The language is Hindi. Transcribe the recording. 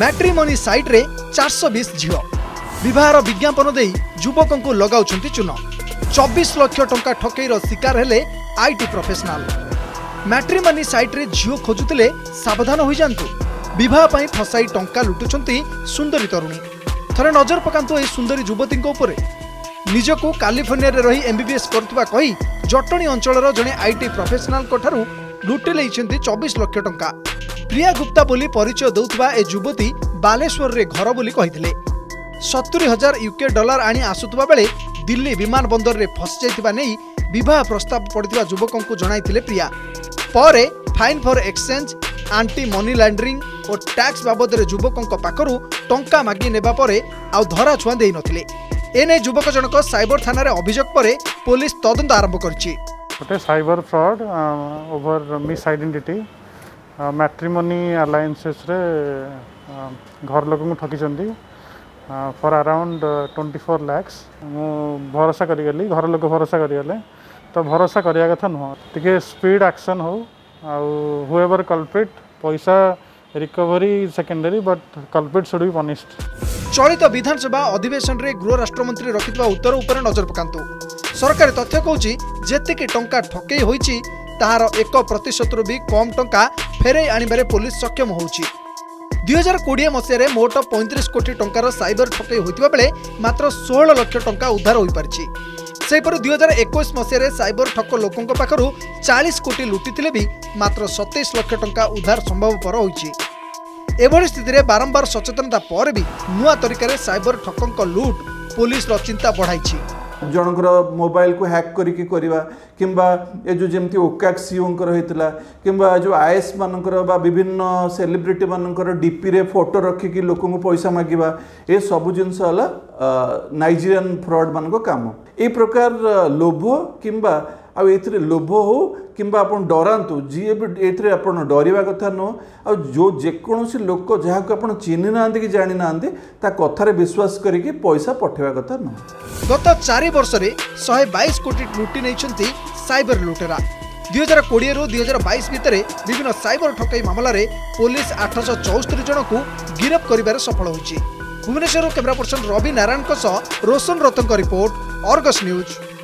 मैट्रिमोनी साइट रे 420 झील विवाहर विज्ञापन दे युवकों को लगाउछंती चून 24 लाख टंका ठकेईर शिकार हेले आईटी प्रोफेशनल। मैट्रिमोनी साइट रे झील खोजुतिले सावधान हो जांतु, विवाह पई फसाई टंका लुटुछंती सुंदरी तरुणी। थरे नजर पकांतु ए सुंदरी युवती उपरे। निजको कैलिफोर्निया रे रही एमबीबीएस करतुवा कही जटणी अंचलर जणे आईटी प्रोफेशनल कोठारू लुटि लेइछंती 24 लाख टंका। प्रिया गुप्ता बोली परिचय दौथवा ए युवती बालेश्वर रे घर बोली कहिथिले। 70,000 यूके डॉलर आनी आसुतबा बेले दिल्ली विमान बंदर रे फस जायतिबा नै विवाह प्रस्ताव पड़ितबा युवकों को जणाइथिले प्रिया। पारे fine for exchange, anti money laundering और टैक्स बाबद रे युवकों पाखरु टंका मागी नेबा परे आ धरा छुआ देइ नथिले। एने युवक जनक साइबर थाना रे अभियोग परे पुलिस तदंत आरंभ करछि। Cyber fraud over miss identity matrimony alliances रे घर लोक ठकी फॉर अराउंड 24 लाख। भरोसा करी घर लोक भरोसा करें तो भरोसा करा कथा नुह, टे स्पीड एक्शन हो हुएवर कल्प्रिट पैसा recovery secondary but culprit should be punished. चलित विधानसभा अधिवेशन रे गृह राष्ट्रमंत्री रखितवा उत्तर उपर नजर पकांतु। सरकार तथ्य कहूची जेतिकी टंका ठकेई होईची तार 1% भी कम टंका फेरई आने पुलिस सक्षम होउची। 2020 मसीह मोट 35 कोटी टंकार साइबर ठकेई होता बेले मात्र 16 लाख टंका उद्धार हो पारिछि। सेपरि 2021 मसीह साइबर ठक लोकों पाखु 40 कोटी लुटिथिले भी मात्र 27 लाख टंका उद्धार संभवपर होइछि। एभली स्थिति बारंबार सचेतनता पर भी नुआ तरीके साइबर ठकों लुट पुलिस चिंता बढ़ाई। जनकर मोबाइल को हैक करिके करवा किंबा ए जो जमती ओकाक सीओंकर होइतला किंबा जो आईएस मानकर बा विभिन्न सेलिब्रिटी मानकर डीपी रे फोटो रखी कि लोक को पैसा मागिबा ए सब जिनस होला नाइजेरियन फ्रॉड मान को काम। ए प्रकार लोभ किंबा आ एथरे लोभ हो किंबा आपण डरांतु जी एथरे आपण डरवा कथा नो आ जो जेकोसी लोक जहाँ को आपण चिन्ह नांदी कि जानि नांदी ता कथारे विश्वास करिके पैसा पठेवा कथा नो। गत 4 वर्ष रे 122 कोटी लुटी नैछंती साइबर लुटेरा। 2020 रु 2022 भितरे विभिन्न साइबर ठकई मामला रे पुलिस 874 जन को गिरफ्त करिबार सफल होइछि। भुवनेश्वर कैमरा पर्सन रवि नारायण को रोशन रतन का रिपोर्ट, आर्गस न्यूज।